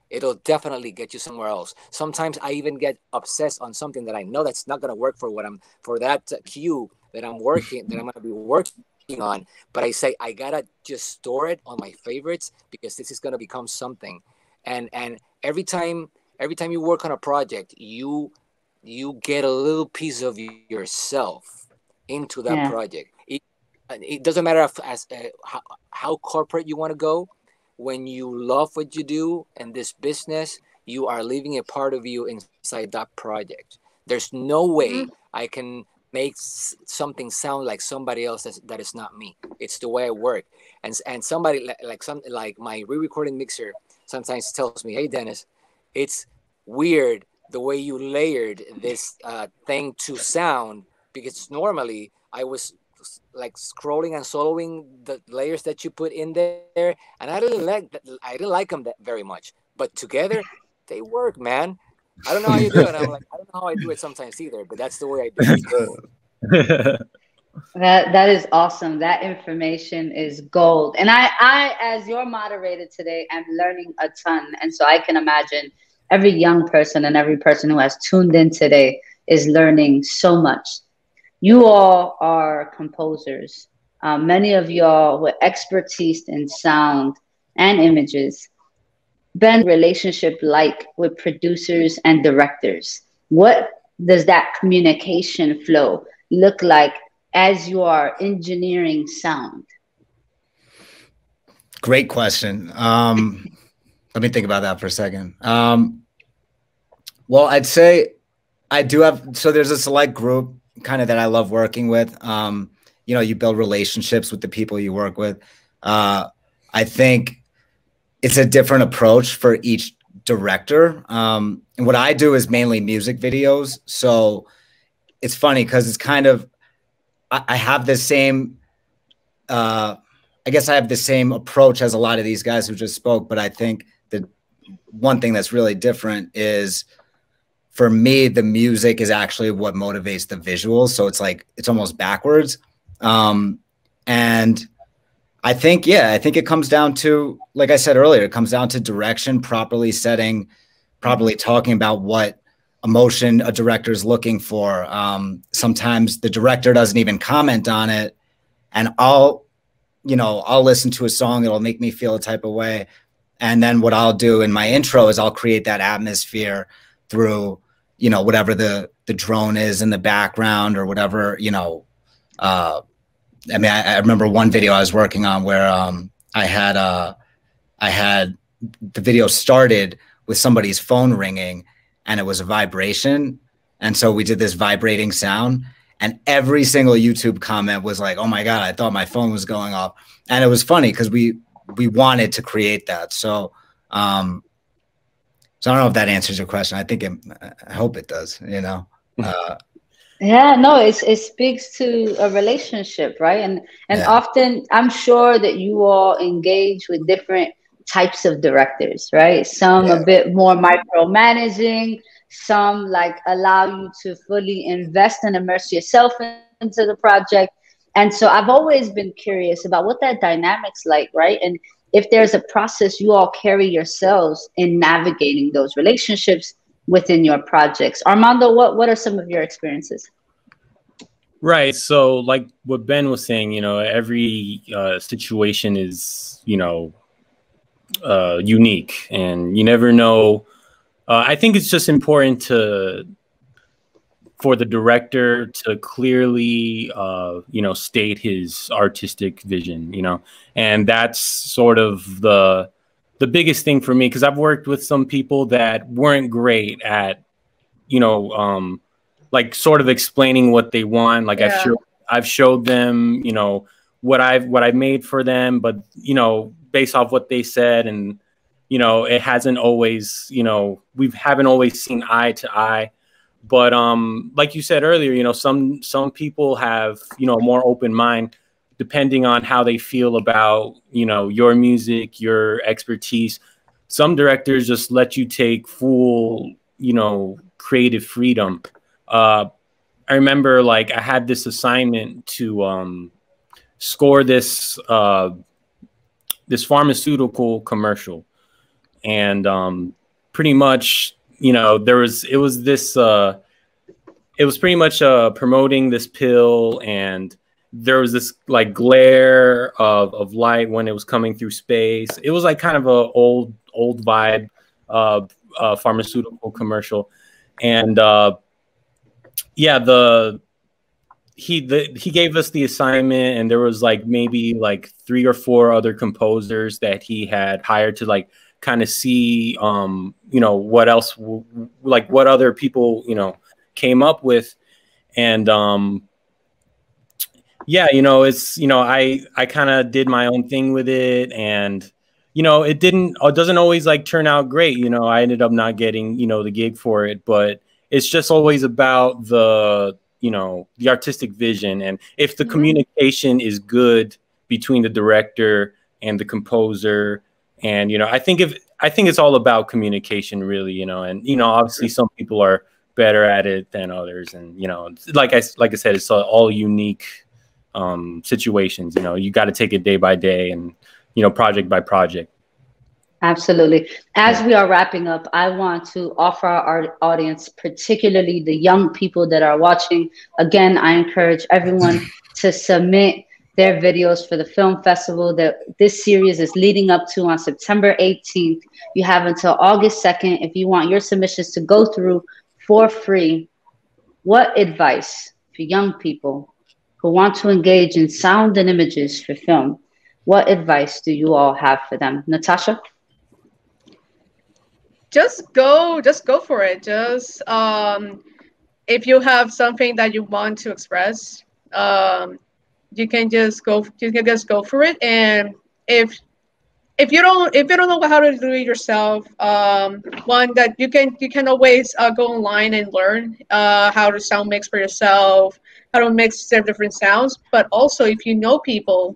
It'll definitely get you somewhere else. Sometimes I even get obsessed on something that I know that's not going to work for what I'm for that cue that I'm working that I'm going to be working on. But I say I gotta just store it on my favorites because this is going to become something. And and every time every time you work on a project, you you get a little piece of yourself into that yeah. project. It, it doesn't matter if, as uh, how, how corporate you want to go. When you love what you do in this business, you are leaving a part of you inside that project. There's no way I can make something sound like somebody else that's, that is not me. It's the way I work. And and somebody like, like some like my re-recording mixer sometimes tells me, "Hey Denes, it's weird the way you layered this uh, thing to sound, because normally I was like scrolling and soloing the layers that you put in there, and I didn't like that, I didn't like them that very much. But together, they work, man. I don't know how you do it. I'm like, I don't know how I do it sometimes either, but that's the way I do it. That that is awesome. That information is gold. And I, I, as your moderator today, am learning a ton. And so I can imagine every young person and every person who has tuned in today is learning so much. You all are composers. Uh, many of y'all with expertise in sound and images. Ben, relationship like with producers and directors? What does that communication flow look like as you are engineering sound? Great question. Um, let me think about that for a second. Um, well, I'd say I do have, so there's a select group kind of that I love working with. Um, you know, you build relationships with the people you work with. Uh, I think it's a different approach for each director. Um, and what I do is mainly music videos. So it's funny because it's kind of, I, I have the same, uh, I guess I have the same approach as a lot of these guys who just spoke, but I think the one thing that's really different is for me, the music is actually what motivates the visuals. So it's like, it's almost backwards. Um, and I think, yeah, I think it comes down to, like I said earlier, it comes down to direction, properly setting, properly talking about what emotion a director is looking for. Um, sometimes the director doesn't even comment on it, and I'll, you know, I'll listen to a song, it'll make me feel a type of way. And then what I'll do in my intro is I'll create that atmosphere through, you know, whatever the, the drone is in the background or whatever, you know, uh, I mean, I, I remember one video I was working on where um, I had uh, I had the video started with somebody's phone ringing, and it was a vibration, and so we did this vibrating sound, and every single YouTube comment was like, "Oh my God, I thought my phone was going off," and it was funny because we we wanted to create that. So, um, so I don't know if that answers your question. I think it, I hope it does. You know. Uh, Yeah, no, it's, it speaks to a relationship, right? And and yeah. Often I'm sure that you all engage with different types of directors, right? Some yeah. a bit more micromanaging, some like allow you to fully invest and immerse yourself in, into the project. And so I've always been curious about what that dynamic's like, right? And if there's a process you all carry yourselves in navigating those relationships within your projects. Armando, what, what are some of your experiences? Right, so like what Ben was saying, you know, every uh, situation is, you know, uh, unique, and you never know. Uh, I think it's just important to, for the director to clearly, uh, you know, state his artistic vision, you know, and that's sort of the, the biggest thing for me, because I've worked with some people that weren't great at, you know, um, like sort of explaining what they want. Like yeah. I've showed, I've showed them, you know, what I've what I've made for them, but you know, based off what they said, and you know, it hasn't always, you know, we haven't always seen eye to eye. But um, like you said earlier, you know, some some people have, you know, a more open mind, depending on how they feel about, you know, your music, your expertise. Some directors just let you take full, you know, creative freedom. Uh, I remember, like, I had this assignment to um, score this, uh, this pharmaceutical commercial. And um, pretty much, you know, there was, it was this, uh, it was pretty much uh, promoting this pill, and there was this like glare of, of light when it was coming through space. It was like kind of a old, old vibe uh, uh, pharmaceutical commercial. And uh, yeah, the, he, the, he gave us the assignment, and there was like maybe like three or four other composers that he had hired to like kind of see, um, you know, what else, w like what other people, you know, came up with. And, um, yeah, you know, it's, you know, I, I kind of did my own thing with it. And, you know, it didn't, it doesn't always like turn out great. You know, I ended up not getting, you know, the gig for it, but it's just always about the, you know, the artistic vision. And if the mm-hmm. communication is good between the director and the composer, and, you know, I think if, I think it's all about communication really, you know, and, you know, obviously some people are better at it than others. And, you know, like I, like I said, it's all unique um, situations, you know, you got to take it day by day and, you know, project by project. Absolutely. As we are wrapping up, I want to offer our audience, particularly the young people that are watching. Again, I encourage everyone to submit their videos for the film festival that this series is leading up to on September eighteenth. You have until August second if you want your submissions to go through for free. What advice for young people who want to engage in sound and images for film? What advice do you all have for them? Natasha? Just go, just go for it. Just um, if you have something that you want to express, um, you can just go. You can just go for it. And if if you don't if you don't know how to do it yourself, um, one that you can you can always uh, go online and learn uh, how to sound mix for yourself, how to mix different sounds. But also, if you know people,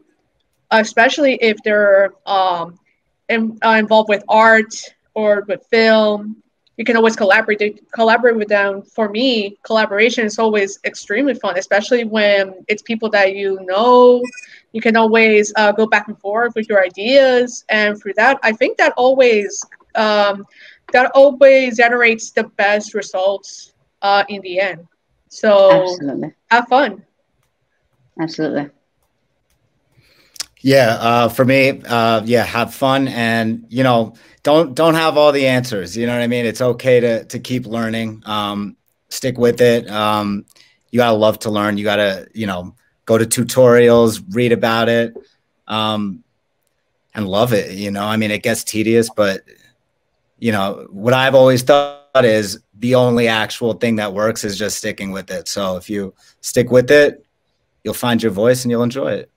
especially if they're um, in, uh, involved with art or with film, you can always collaborate. Collaborate with them. For me, collaboration is always extremely fun, especially when it's people that you know. You can always uh, go back and forth with your ideas, and through that, I think that always um, that always generates the best results uh, in the end. So absolutely, have fun. Absolutely. Yeah, uh, for me, uh, yeah, have fun, and you know, don't don't have all the answers. You know what I mean? It's okay to to keep learning. Um, stick with it. Um, you gotta love to learn. You gotta you know go to tutorials, read about it, um, and love it. You know, I mean, it gets tedious, but you know what I've always thought is the only actual thing that works is just sticking with it. So if you stick with it, you'll find your voice and you'll enjoy it.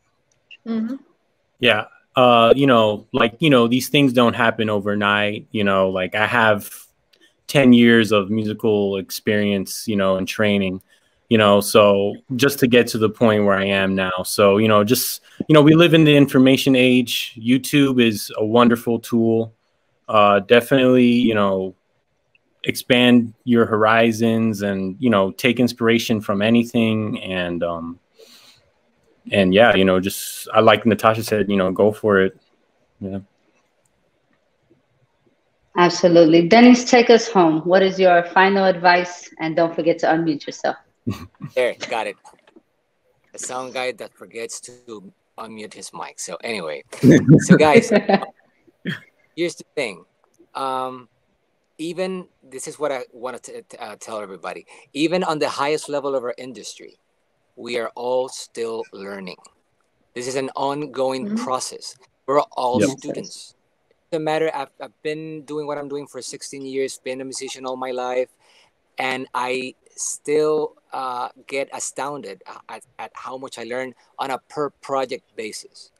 Mm-hmm. Yeah. Uh, you know, like, you know, these things don't happen overnight. You know, like I have ten years of musical experience, you know, and training, you know, so just to get to the point where I am now. So, you know, just, you know, we live in the information age. YouTube is a wonderful tool. Uh, definitely, you know, expand your horizons and, you know, take inspiration from anything. And, um, And yeah, you know, just I like Natasha said, you know, go for it. Yeah. Absolutely. Denes, take us home. What is your final advice? And don't forget to unmute yourself. There, got it. A sound guy that forgets to unmute his mic. So anyway, so guys, here's the thing. Um, even this is what I wanted to uh, tell everybody. Even on the highest level of our industry, we are all still learning. This is an ongoing mm-hmm. process. We're all yep. students. No matter, I've, I've been doing what I'm doing for sixteen years, been a musician all my life, and I still uh, get astounded at, at how much I learn on a per project basis.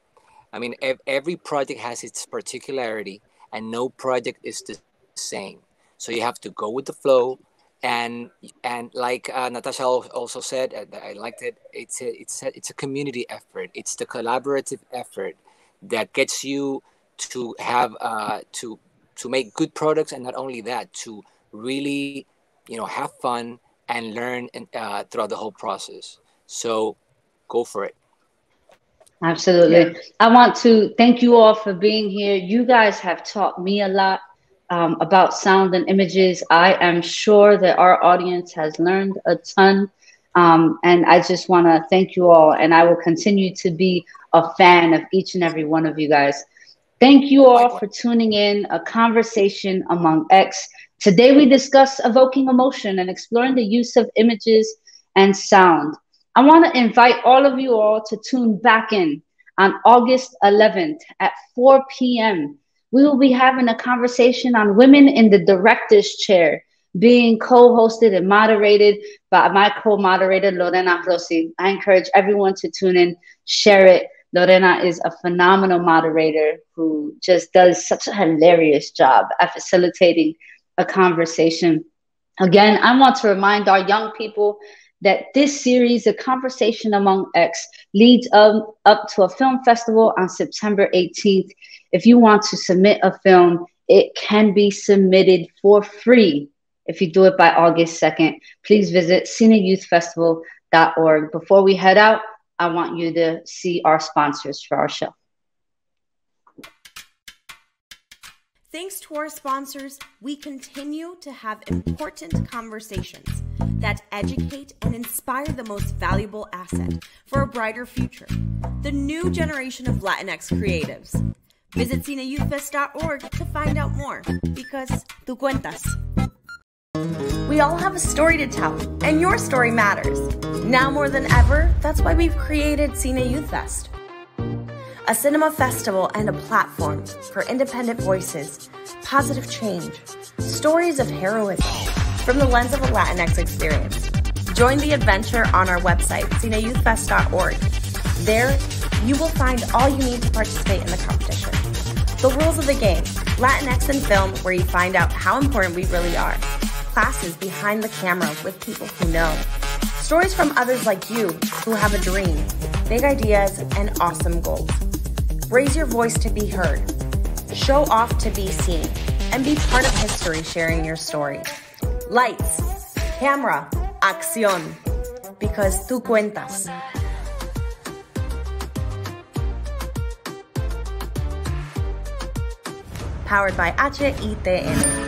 I mean, ev every project has its particularity and no project is the same. So you have to go with the flow. And and like uh, Natasha also said, uh, I liked it. It's a, it's a, it's a community effort. It's the collaborative effort that gets you to have uh, to to make good products, and not only that, to really you know have fun and learn and, uh, throughout the whole process. So go for it. Absolutely. Yeah. I want to thank you all for being here. You guys have taught me a lot. Um, about sound and images. I am sure that our audience has learned a ton. Um, and I just want to thank you all. And I will continue to be a fan of each and every one of you guys. Thank you all for tuning in. A Conversation Among X. Today we discuss evoking emotion and exploring the use of images and sound. I want to invite all of you all to tune back in on August eleventh at four P M We will be having a conversation on women in the director's chair, being co-hosted and moderated by my co-moderator, Lorena Rossi. I encourage everyone to tune in, share it. Lorena is a phenomenal moderator who just does such a hilarious job at facilitating a conversation. Again, I want to remind our young people that this series, A Conversation Among X, leads up, up to a film festival on September eighteenth. If you want to submit a film, it can be submitted for free if you do it by August second. Please visit cine youth festival dot org. Before we head out, I want you to see our sponsors for our show. Thanks to our sponsors, we continue to have important conversations that educate and inspire the most valuable asset for a brighter future, the new generation of Latinx creatives. Visit cine youth fest dot org to find out more, because tu cuentas. We all have a story to tell, and your story matters. Now more than ever, that's why we've created Cine Youth Fest, a cinema festival and a platform for independent voices, positive change, stories of heroism from the lens of a Latinx experience. Join the adventure on our website, cine youth fest dot org. There, you will find all you need to participate in the competition, the rules of the game, Latinx in film, where you find out how important we really are, classes behind the camera with people who know, stories from others like you who have a dream, big ideas, and awesome goals. Raise your voice to be heard, show off to be seen, and be part of history sharing your story. Lights, camera, acción, because tú cuentas. Powered by H I T N.